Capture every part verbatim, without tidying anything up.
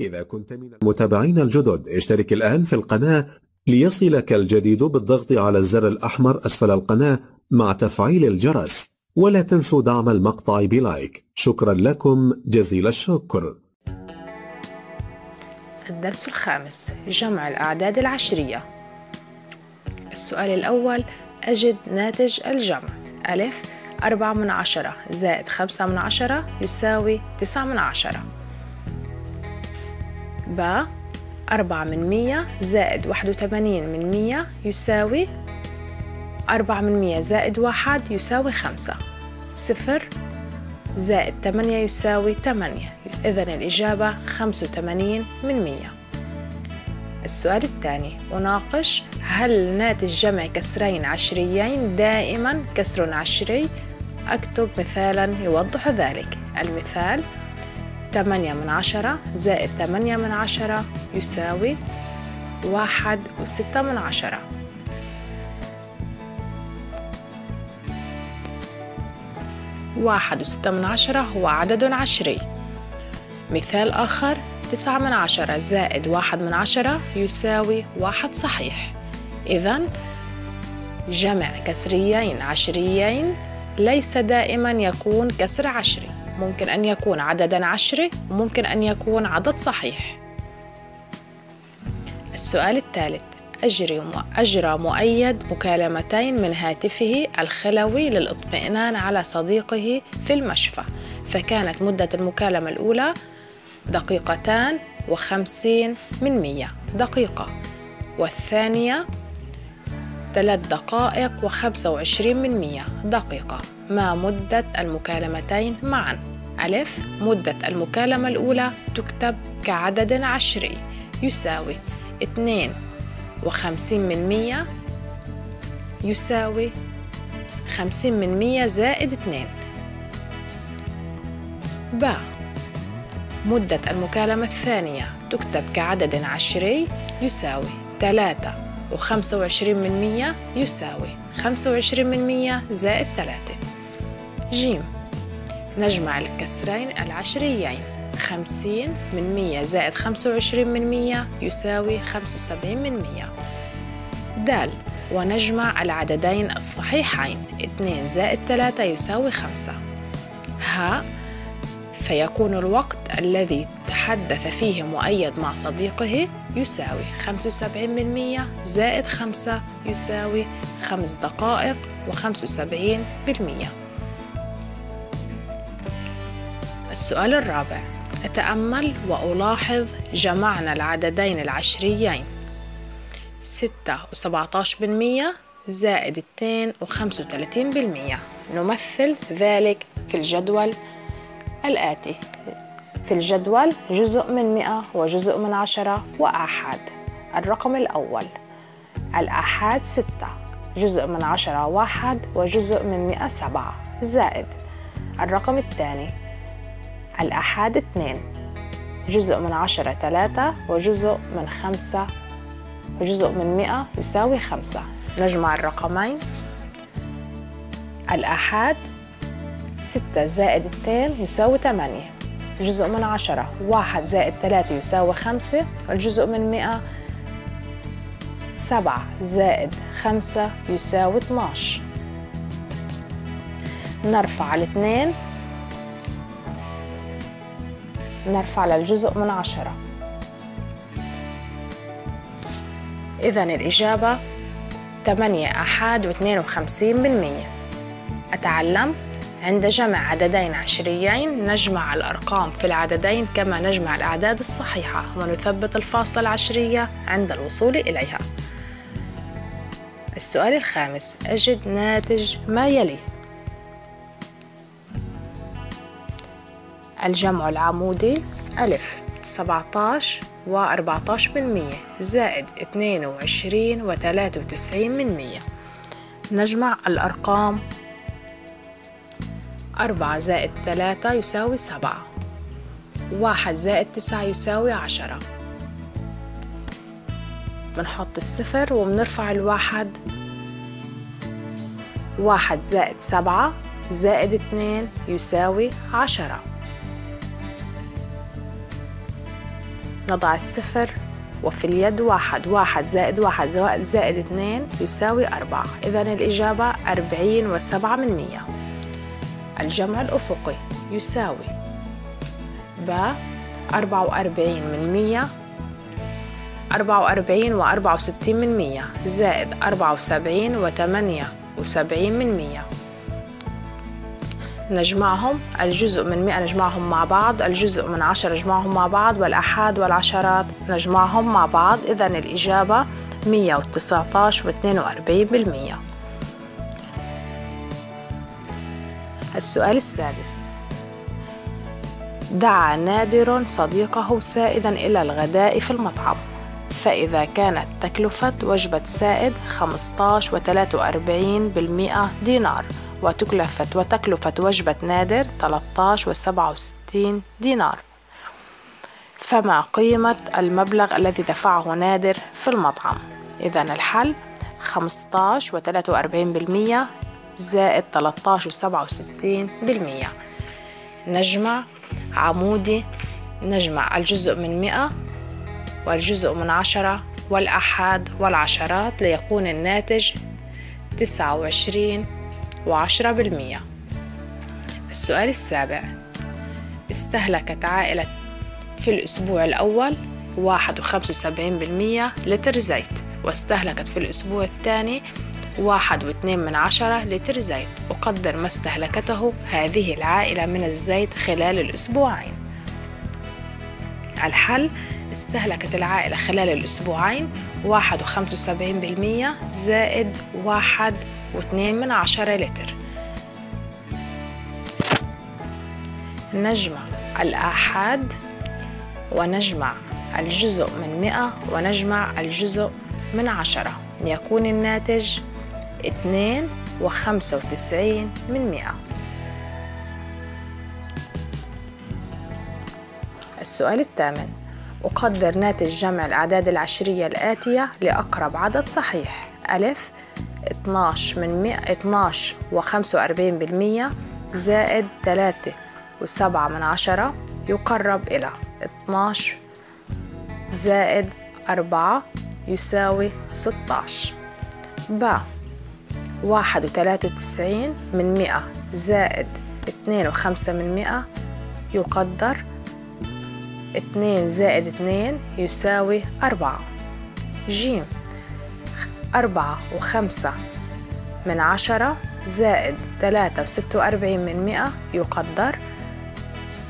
إذا كنت من المتابعين الجدد اشترك الآن في القناة ليصلك الجديد بالضغط على الزر الأحمر أسفل القناة مع تفعيل الجرس، ولا تنسوا دعم المقطع بلايك. شكرا لكم جزيل الشكر. الدرس الخامس، جمع الأعداد العشرية. السؤال الأول، أجد ناتج الجمع. ألف أربعة من عشرة زائد خمسة من عشرة يساوي تسعة من عشرة. ب أربعة من مية زائد واحد وثمانين من مية يساوي أربعة من مية زائد واحد يساوي خمسة. صفر زائد ثمانية يساوي ثمانية. إذن الإجابة خمسة وثمانين من مية. السؤال الثاني، أناقش هل ناتج جمع كسرين عشريين دائما كسر عشري؟ أكتب مثالا يوضح ذلك. المثال ثمانية من عشرة زائد ثمانية من عشرة يساوي واحد وستة من عشرة. واحد وستة من عشرة هو عدد عشري. مثال آخر، تسعة من عشرة زائد واحد من عشرة يساوي واحد صحيح. إذن جمع كسريين عشريين ليس دائما يكون كسر عشري، ممكن أن يكون عددا عشري وممكن أن يكون عدد صحيح. السؤال الثالث، أجرى مؤيد مكالمتين من هاتفه الخلوي للإطمئنان على صديقه في المشفى، فكانت مدة المكالمة الأولى دقيقتان وخمسين من مية دقيقة، والثانية ثلاث دقائق وخمسة وعشرين من مية دقيقة. ما مدة المكالمتين معا؟ ألف مدة المكالمة الأولى تكتب كعدد عشري يساوي اثنين وخمسين من مية يساوي خمسين من مية زائد اثنين. ب مدة المكالمة الثانية تكتب كعدد عشري يساوي ثلاثة وخمسة وعشرين من مية يساوي خمسة وعشرين من مية زائد ثلاثة. ج نجمع الكسرين العشريين، خمسين من مية زائد خمسة وعشرين من مية يساوي خمسة وسبعين من مية. د ونجمع العددين الصحيحين، اثنين زائد ثلاثة يساوي خمسة. ه فيكون الوقت الذي تحدث فيه مؤيد مع صديقه يساوي خمسة وسبعين بالمية زائد خمسة يساوي خمس دقائق وخمسة وسبعين بالمية. السؤال الرابع، أتأمل وألاحظ، جمعنا العددين العشريين ستة وسبعتاش بالمية زائد اثنين وخمسة وثلاثين بالمية. نمثل ذلك في الجدول الآتي، في الجدول جزء من مئة وجزء من عشرة وأحد. الرقم الأول، الأحد ستة، جزء من عشرة واحد وجزء من مئة سبعة، زائد الرقم الثاني، الأحد اثنين، جزء من عشرة ثلاثة وجزء من خمسة وجزء من مئة يساوي خمسة. نجمع الرقمين، الأحد ستة زائد اثنين يساوي ثمانية، جزء من عشرة واحد زائد ثلاثة يساوي خمسة، والجزء من مئة سبعة زائد خمسة يساوي اثناش. نرفع الاثنين، نرفع للجزء من عشرة. إذن الإجابة ثمانية أحد واثنين وخمسين بالمية. أتعلم، عند جمع عددين عشريين نجمع الأرقام في العددين كما نجمع الأعداد الصحيحة، ونثبت الفاصلة العشرية عند الوصول إليها. السؤال الخامس، أجد ناتج ما يلي. الجمع العمودي، ألف سبعتاش وأربعتاش بالمية زائد اثنين وعشرين وثلاثة وتسعين من مية. نجمع الأرقام، أربعة زائد ثلاثة يساوي سبعة، واحد زائد تسعة يساوي عشرة. بنحط الصفر وبنرفع الواحد، واحد زائد سبعة زائد اثنين يساوي عشرة. نضع الصفر وفي اليد واحد، واحد زائد واحد زائد اثنين يساوي أربعة، إذن الإجابة أربعين وسبعة من مية. الجمع الأفقي يساوي ب أربعة وأربعين من مية، أربعة وأربعين وأربعة وستين من مية زائد أربعة وسبعين وثمانية وسبعين من مية. نجمعهم، الجزء من مئة نجمعهم مع بعض، الجزء من عشرة نجمعهم مع بعض، والأحاد والعشرات نجمعهم مع بعض، إذن الإجابة مية وتسعتاش واثنين وأربعين بالمية. السؤال السادس: دعا نادر صديقه سائدا إلى الغداء في المطعم، فإذا كانت تكلفة وجبة سائد خمستاش وثلاثة وأربعين بالمئة دينار، وتكلفت وتكلفة وجبة نادر ثلاثتاش وسبعة وستين دينار، فما قيمة المبلغ الذي دفعه نادر في المطعم؟ إذن الحل خمستاش وثلاثة وأربعين بالمية زائد ثلاثتاش وسبعة وستين بالمية. نجمع عمودي، نجمع الجزء من مئة والجزء من عشرة والأحاد والعشرات ليكون الناتج تسعة وعشرين وعشرة بالمية. السؤال السابع: استهلكت عائلة في الأسبوع الأول واحد وخمسة وسبعين بالمية لتر زيت، واستهلكت في الأسبوع الثاني واحد واثنين من عشرة لتر زيت، وقدر ما استهلكته هذه العائلة من الزيت خلال الأسبوعين. الحل استهلكت العائلة خلال الأسبوعين واحد وخمسة وسبعين بالمية زائد واحد واثنين من عشرة لتر. نجمع الآحاد ونجمع الجزء من مئة ونجمع الجزء من عشرة ليكون الناتج اثنين وخمسة وتسعين من مئة. السؤال الثامن: أقدر ناتج جمع الأعداد العشرية الآتية لأقرب عدد صحيح. ألف اثناش من مئة، اثناش وخمسة وأربعين بالمية زائد ثلاثة وسبعة من عشرة يقرب إلى اثناش زائد أربعة يساوي ستاش. ب واحد وثلاثة وتسعين من مئة زائد اثنين وخمسة من مئة يقدر اثنين زائد اثنين يساوي أربعة. ج أربعة وخمسة من عشرة زائد ثلاثة وستة وأربعين من مئة يقدر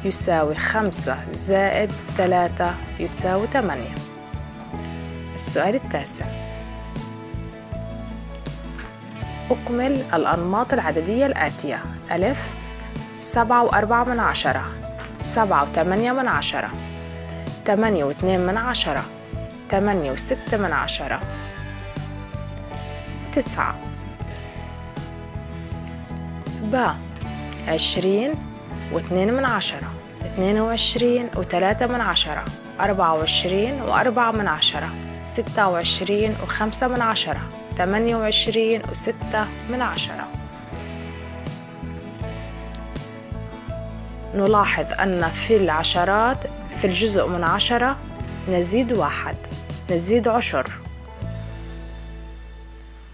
يساوي خمسة زائد ثلاثة يساوي ثمانية. السؤال التاسع: أكمل الأنماط العددية الآتية. ألف سبعة وأربعة من عشرة، سبعة وثمانية من عشرة، ثمانية واثنين من عشرة، ثمانية وستة من عشرة، تسعة. ب عشرين واثنين من عشرة، اثنين وعشرين وثلاثة من عشرة، أربعة وعشرين وأربعة من عشرة، ستة وعشرين وخمسة من عشرة، ثمانية وعشرين وستة من عشرة. نلاحظ أن في العشرات في الجزء من عشرة نزيد واحد، نزيد عشر،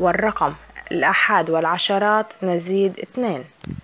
والرقم الأحاد والعشرات نزيد اثنين.